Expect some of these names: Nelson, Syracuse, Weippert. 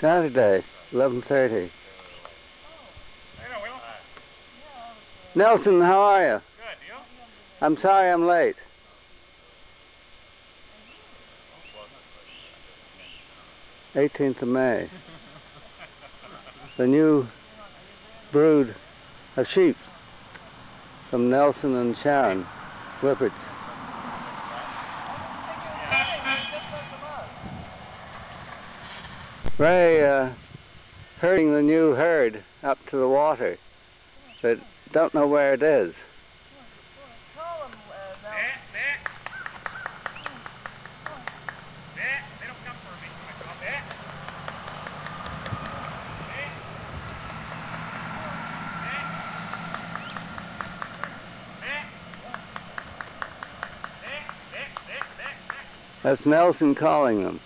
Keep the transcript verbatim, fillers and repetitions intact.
Saturday, eleven thirty. Nelson, how are you? Good, you? I'm sorry I'm late. eighteenth of May. The new brood of sheep from Nelson and Sharon, Weipperts. Ray uh, herding the new herd up to the water, but don't know where it is. That's Nelson calling them.